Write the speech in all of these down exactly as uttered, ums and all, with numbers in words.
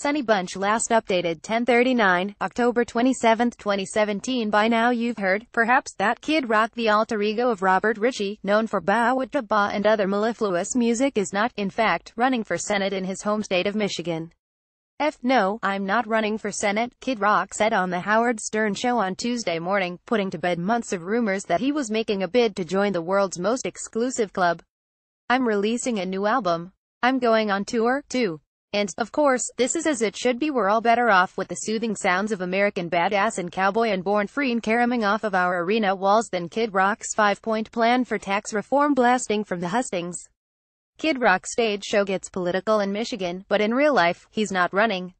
Sonny Bunch last updated ten thirty-nine, October twenty-seventh, twenty seventeen. By now you've heard, perhaps, that Kid Rock, the alter ego of Robert Ritchie, known for Bawitabaw and other mellifluous music, is not, in fact, running for Senate in his home state of Michigan. F no, I'm not running for Senate, Kid Rock said on the Howard Stern show on Tuesday morning, putting to bed months of rumors that he was making a bid to join the world's most exclusive club. I'm releasing a new album. I'm going on tour, too. And, of course, this is as it should be. We're all better off with the soothing sounds of American Badass and Cowboy and Born Free and caroming off of our arena walls than Kid Rock's five-point plan for tax reform blasting from the hustings. Kid Rock's stage show gets political in Michigan, but in real life, he's not running.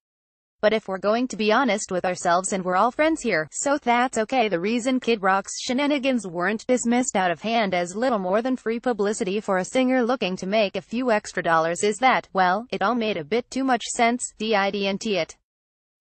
But if we're going to be honest with ourselves, and we're all friends here, so that's okay. The reason Kid Rock's shenanigans weren't dismissed out of hand as little more than free publicity for a singer looking to make a few extra dollars is that, well, it all made a bit too much sense, didn't it?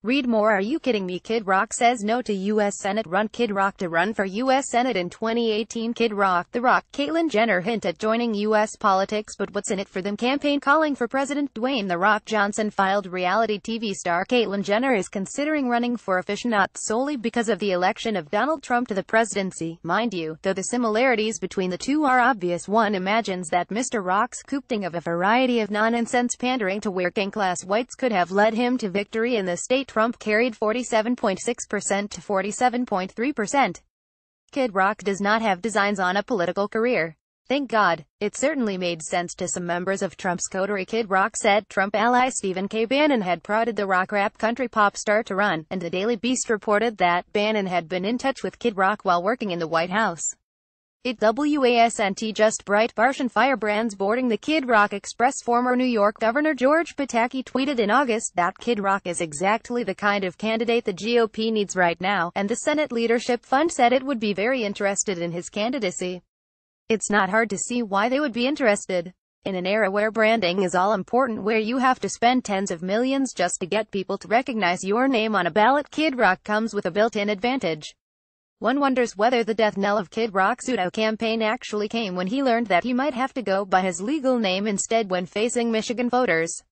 Read more. Are you kidding me? Kid Rock says no to U S Senate run. Kid Rock to run for U S Senate in twenty eighteen. Kid Rock, The Rock, Caitlyn Jenner hint at joining U S politics, but what's in it for them? Campaign calling for President Dwayne The Rock Johnson filed. Reality T V star Caitlyn Jenner is considering running for office not solely because of the election of Donald Trump to the presidency, mind you, though the similarities between the two are obvious. One imagines that Mister Rock's coopting of a variety of nonsense pandering to working-class whites could have led him to victory in the state Trump carried forty-seven point six percent to forty-seven point three percent. Kid Rock does not have designs on a political career. Thank God. It certainly made sense to some members of Trump's coterie. Kid Rock said Trump ally Stephen K. Bannon had prodded the rock rap country pop star to run, and The Daily Beast reported that Bannon had been in touch with Kid Rock while working in the White House. It wasn't just bright Martian firebrands boarding the Kid Rock Express. Former New York Governor George Pataki tweeted in August that Kid Rock is exactly the kind of candidate the G O P needs right now, and the Senate Leadership Fund said it would be very interested in his candidacy. It's not hard to see why they would be interested. In an era where branding is all important, where you have to spend tens of millions just to get people to recognize your name on a ballot, Kid Rock comes with a built-in advantage. One wonders whether the death knell of Kid Rock's pseudo-campaign actually came when he learned that he might have to go by his legal name instead when facing Michigan voters.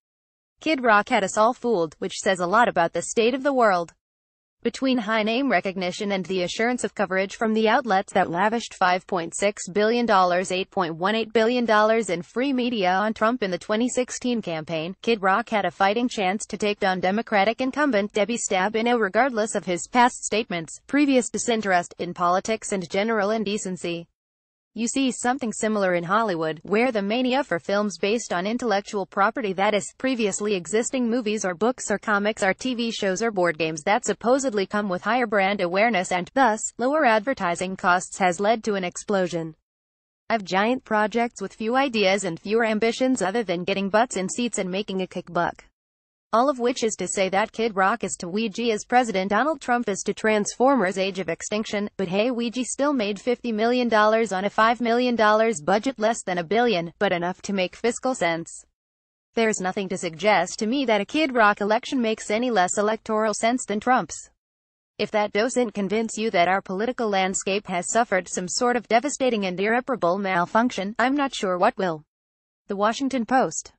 Kid Rock had us all fooled, which says a lot about the state of the world. Between high name recognition and the assurance of coverage from the outlets that lavished five point six billion dollars, eight point one eight billion dollars in free media on Trump in the twenty sixteen campaign, Kid Rock had a fighting chance to take down Democratic incumbent Debbie Stabenow regardless of his past statements, previous disinterest in politics and general indecency. You see something similar in Hollywood, where the mania for films based on intellectual property, that is, previously existing movies or books or comics or T V shows or board games that supposedly come with higher brand awareness and, thus, lower advertising costs, has led to an explosion of giant projects with few ideas and fewer ambitions other than getting butts in seats and making a quick buck. All of which is to say that Kid Rock is to Ouija as President Donald Trump is to Transformers Age of Extinction, but hey, Ouija still made fifty million dollars on a five million dollars budget, less than a billion, but enough to make fiscal sense. There's nothing to suggest to me that a Kid Rock election makes any less electoral sense than Trump's. If that doesn't convince you that our political landscape has suffered some sort of devastating and irreparable malfunction, I'm not sure what will. The Washington Post.